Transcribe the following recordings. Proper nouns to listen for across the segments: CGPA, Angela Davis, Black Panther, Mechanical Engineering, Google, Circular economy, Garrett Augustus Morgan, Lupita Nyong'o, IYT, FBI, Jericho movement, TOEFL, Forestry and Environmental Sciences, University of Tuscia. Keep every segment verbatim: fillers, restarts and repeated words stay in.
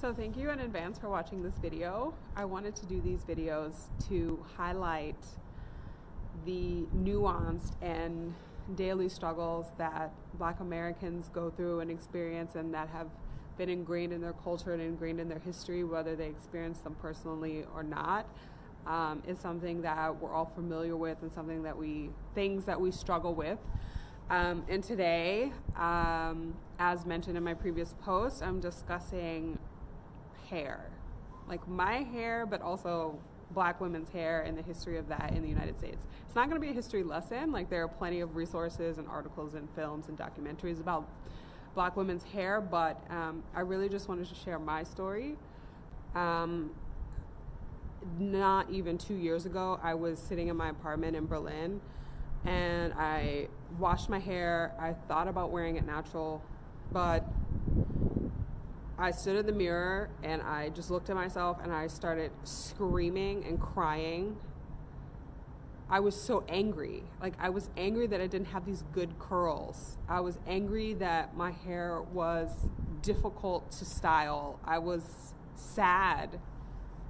So thank you in advance for watching this video. I wanted to do these videos to highlight the nuanced and daily struggles that Black Americans go through and experience, and that have been ingrained in their culture and ingrained in their history, whether they experience them personally or not. Um, is something that we're all familiar with, and something that we, things that we struggle with. Um, and today, um, as mentioned in my previous post, I'm discussing hair, like my hair, but also Black women's hair and the history of that in the United States. It's not going to be a history lesson. Like, there are plenty of resources and articles and films and documentaries about Black women's hair, but um, I really just wanted to share my story. Um, not even two years ago, I was sitting in my apartment in Berlin, and I washed my hair. I thought about wearing it natural, but I stood in the mirror and I just looked at myself and I started screaming and crying. I was so angry. Like, I was angry that I didn't have these good curls. I was angry that my hair was difficult to style. I was sad.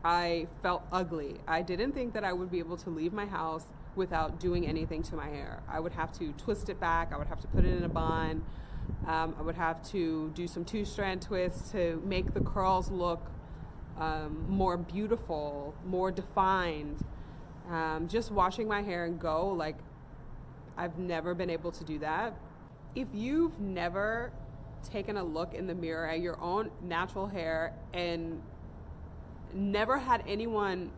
I felt ugly. I didn't think that I would be able to leave my house without doing anything to my hair. I would have to twist it back. I would have to put it in a bun. Um, I would have to do some two-strand twists to make the curls look um, more beautiful, more defined. Um, just washing my hair and go, like, I've never been able to do that. If you've never taken a look in the mirror at your own natural hair and never had anyone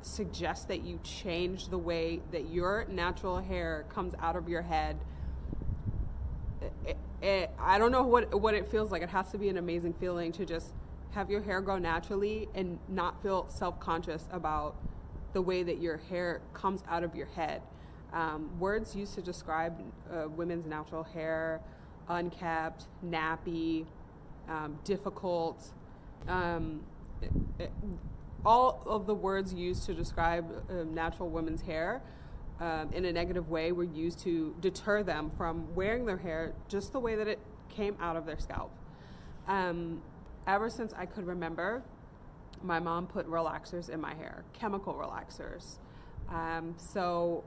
suggest that you change the way that your natural hair comes out of your head, It, it, I don't know what, what it feels like. It has to be an amazing feeling to just have your hair grow naturally and not feel self-conscious about the way that your hair comes out of your head. Um, words used to describe uh, women's natural hair: unkept, nappy, um, difficult. Um, it, it, all of the words used to describe uh, natural women's hair Um, in a negative way were used to deter them from wearing their hair just the way that it came out of their scalp. Um, ever since I could remember, my mom put relaxers in my hair, chemical relaxers. Um, so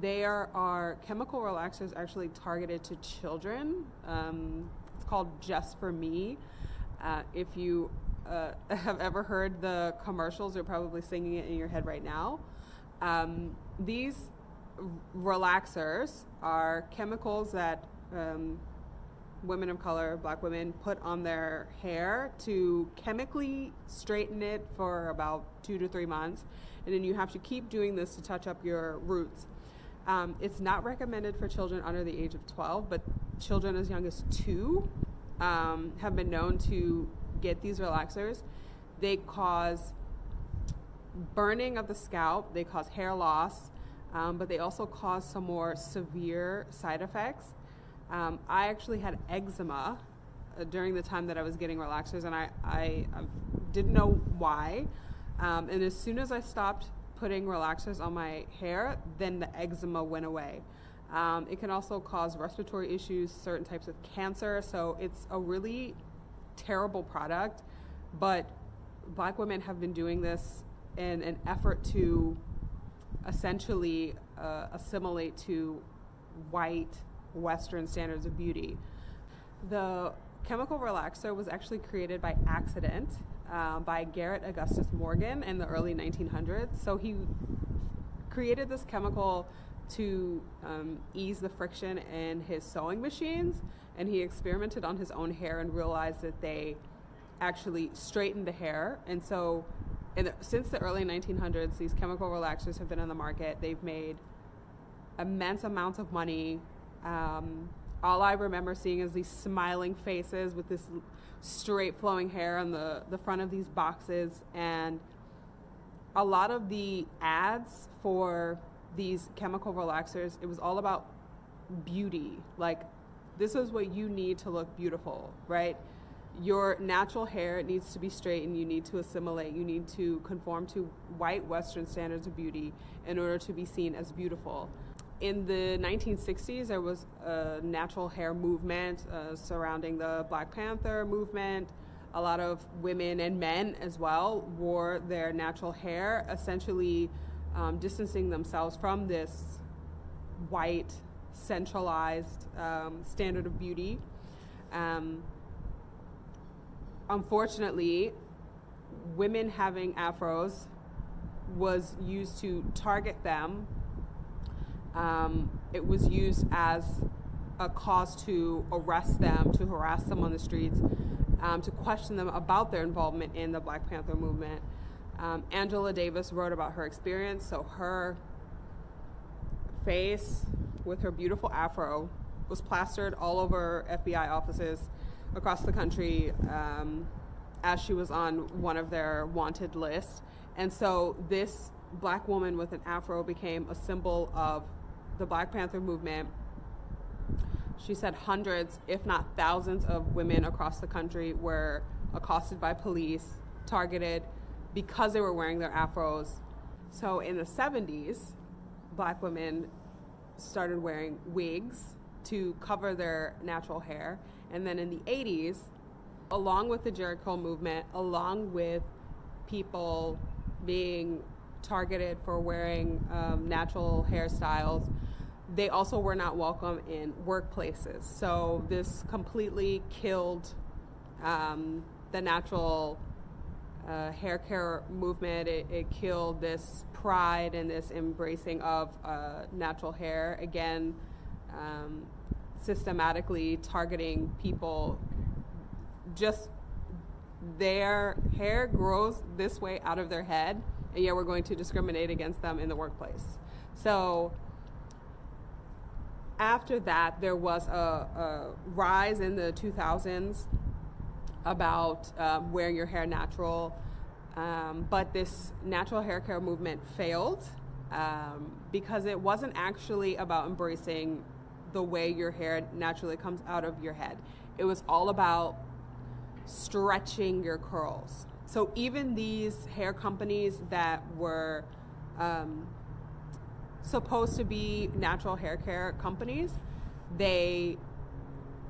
there are chemical relaxers actually targeted to children. Um, it's called Just For Me. Uh, if you uh, have ever heard the commercials, you're probably singing it in your head right now. Um, these relaxers are chemicals that um, women of color, Black women, put on their hair to chemically straighten it for about two to three months. And then you have to keep doing this to touch up your roots. Um, it's not recommended for children under the age of twelve, but children as young as two um, have been known to get these relaxers. They cause burning of the scalp, they cause hair loss, um, but they also cause some more severe side effects. Um, I actually had eczema uh, during the time that I was getting relaxers, and I, I, I didn't know why. Um, and as soon as I stopped putting relaxers on my hair, then the eczema went away. Um, it can also cause respiratory issues, certain types of cancer, so it's a really terrible product. But Black women have been doing this in an effort to essentially uh, assimilate to white Western standards of beauty. The chemical relaxer was actually created by accident uh, by Garrett Augustus Morgan in the early nineteen hundreds. So he created this chemical to um, ease the friction in his sewing machines, and he experimented on his own hair and realized that they actually straightened the hair. And so And since the early nineteen hundreds, these chemical relaxers have been on the market. They've made immense amounts of money. Um, all I remember seeing is these smiling faces with this straight flowing hair on the, the front of these boxes. And a lot of the ads for these chemical relaxers, it was all about beauty. Like, this is what you need to look beautiful, right? Your natural hair, it needs to be straightened, you need to assimilate, you need to conform to white Western standards of beauty in order to be seen as beautiful. In the nineteen sixties, there was a natural hair movement uh, surrounding the Black Panther movement. a lot of women and men as well wore their natural hair, essentially um, distancing themselves from this white, centralized um, standard of beauty. Um, unfortunately, women having afros was used to target them. Um, it was used as a cause to arrest them, to harass them on the streets, um, to question them about their involvement in the Black Panther movement. Um, Angela Davis wrote about her experience, so her face with her beautiful afro was plastered all over F B I offices across the country um, as she was on one of their wanted lists. And so this black woman with an afro became a symbol of the Black Panther movement. She said hundreds, if not thousands, of women across the country were accosted by police, targeted because they were wearing their afros. So in the seventies, black women started wearing wigs to cover their natural hair. And then in the eighties, along with the Jericho movement, along with people being targeted for wearing um, natural hairstyles, they also were not welcome in workplaces. So this completely killed um, the natural uh, hair care movement. It, it killed this pride and this embracing of uh, natural hair. Again, um, systematically targeting people. Just their hair grows this way out of their head, and yet we're going to discriminate against them in the workplace. So after that, there was a, a rise in the two thousands about um, wearing your hair natural, um, but this natural hair care movement failed um, because it wasn't actually about embracing the way your hair naturally comes out of your head. It was all about stretching your curls. So even these hair companies that were um, supposed to be natural hair care companies, they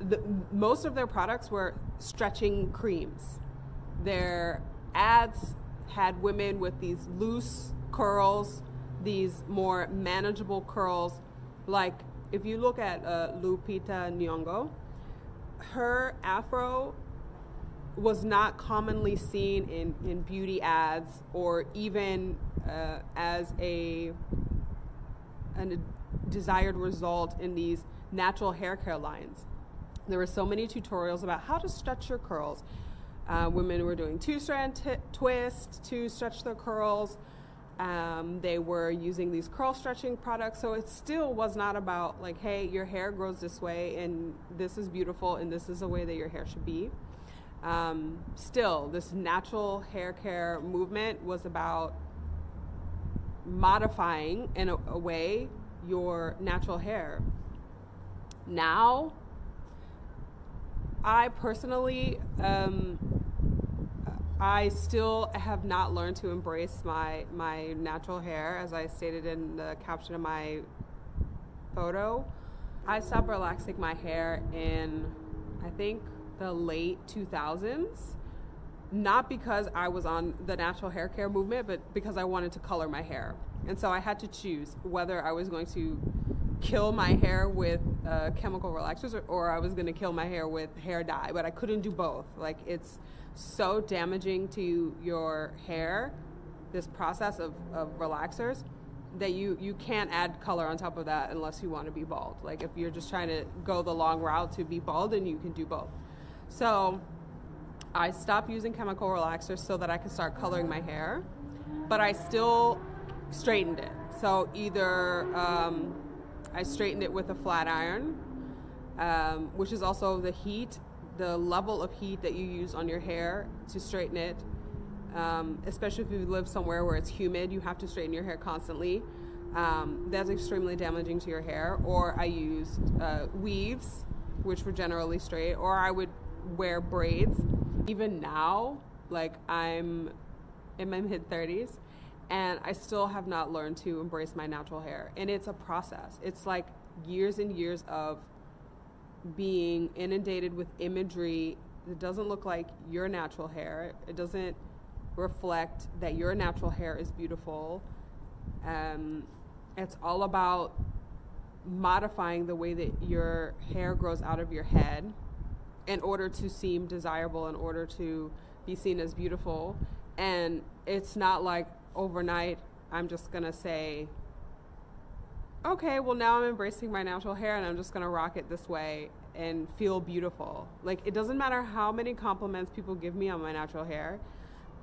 the, most of their products were stretching creams. Their ads had women with these loose curls, these more manageable curls. Like if you look at uh, Lupita Nyong'o, her afro was not commonly seen in, in beauty ads or even uh, as a and a desired result in these natural hair care lines. There were so many tutorials about how to stretch your curls. Uh, women were doing two-strand twists to stretch their curls. Um, they were using these curl stretching products. So it still was not about like, hey, your hair grows this way and this is beautiful and this is the way that your hair should be. Um, still, this natural hair care movement was about modifying in a, a way your natural hair. Now, I personally, um, I still have not learned to embrace my, my natural hair, as I stated in the caption of my photo. I stopped relaxing my hair in, I think, the late two thousands. Not because I was on the natural hair care movement, but because I wanted to color my hair. And so I had to choose whether I was going to kill my hair with uh, chemical relaxers or, or I was going to kill my hair with hair dye, but I couldn't do both. Like, it's so damaging to your hair, this process of, of relaxers, that you, you can't add color on top of that unless you want to be bald. Like, if you're just trying to go the long route to be bald, then you can do both. So I stopped using chemical relaxers so that I could start coloring my hair, but I still straightened it. So either um, I straightened it with a flat iron, um, which is also the heat, the level of heat that you use on your hair to straighten it, um, especially if you live somewhere where it's humid, you have to straighten your hair constantly. Um, that's extremely damaging to your hair. Or I used uh, weaves, which were generally straight, or I would wear braids. Even now, like, I'm in my mid thirties and I still have not learned to embrace my natural hair. And it's a process. It's like years and years of being inundated with imagery It doesn't look like your natural hair. It doesn't reflect that your natural hair is beautiful. Um, it's all about modifying the way that your hair grows out of your head in order to seem desirable, in order to be seen as beautiful. And it's not like overnight, I'm just gonna say, okay, well now I'm embracing my natural hair and I'm just gonna rock it this way and feel beautiful. Like, it doesn't matter how many compliments people give me on my natural hair.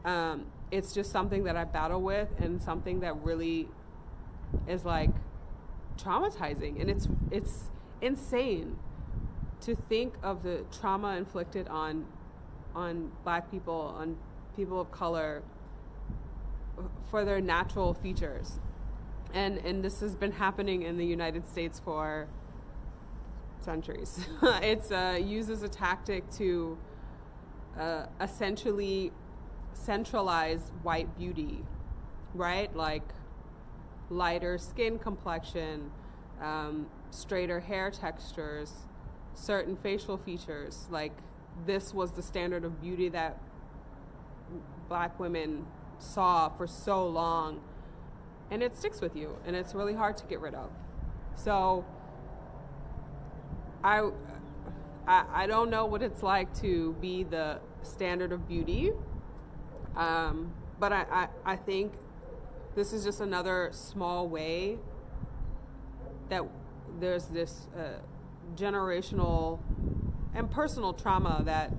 Um, it's just something that I battle with and something that really is like traumatizing. And it's, it's insane to think of the trauma inflicted on, on Black people, on people of color, for their natural features. And, and this has been happening in the United States for centuries. It's uh, used as a tactic to uh, essentially centralize white beauty, right? Like lighter skin complexion, um, straighter hair textures, certain facial features. Like, this was the standard of beauty that Black women saw for so long, and it sticks with you, and it's really hard to get rid of. So I, I, I don't know what it's like to be the standard of beauty, um, but I, I, I think this is just another small way that there's this uh, generational and personal trauma that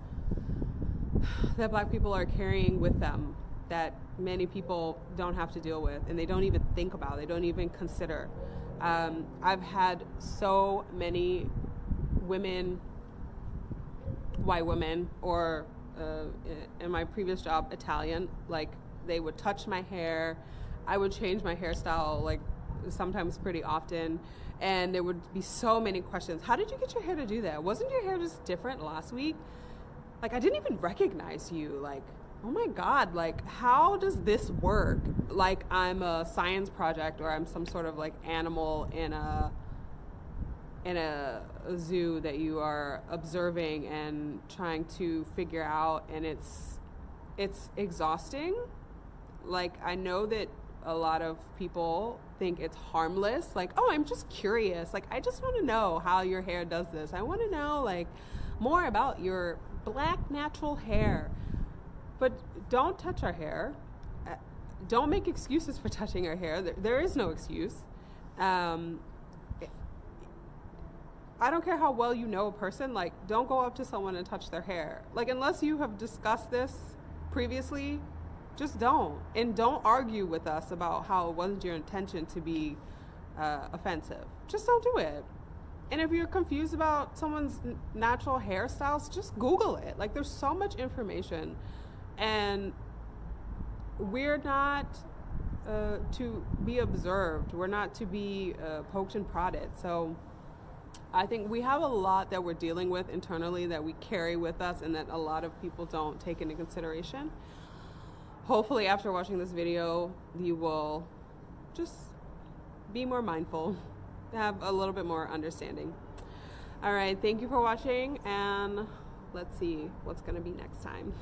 that Black people are carrying with them, that many people don't have to deal with, and they don't even think about, they don't even consider. Um, I've had so many women, white women, or uh, in my previous job, Italian, like they would touch my hair. I would change my hairstyle, like sometimes pretty often, and there would be so many questions. How did you get your hair to do that? Wasn't your hair just different last week? Like, I didn't even recognize you. Like, oh my God, like, how does this work? Like, I'm a science project, or I'm some sort of like animal in a in a zoo that you are observing and trying to figure out, and it's it's exhausting. Like, I know that a lot of people think it's harmless, like, oh, I'm just curious, like, I just want to know how your hair does this. I want to know, like, more about your Black natural hair. But don't touch our hair. Don't make excuses for touching our hair. There, there is no excuse. Um, I don't care how well you know a person, like, don't go up to someone and touch their hair. Like, unless you have discussed this previously, just don't. And don't argue with us about how it wasn't your intention to be uh, offensive. Just don't do it. And if you're confused about someone's natural hairstyles, just Google it. Like, there's so much information. And we're not uh, to be observed. We're not to be uh, poked and prodded. So I think we have a lot that we're dealing with internally that we carry with us, and that a lot of people don't take into consideration. Hopefully after watching this video, you will just be more mindful, have a little bit more understanding. All right, thank you for watching, and let's see what's gonna be next time.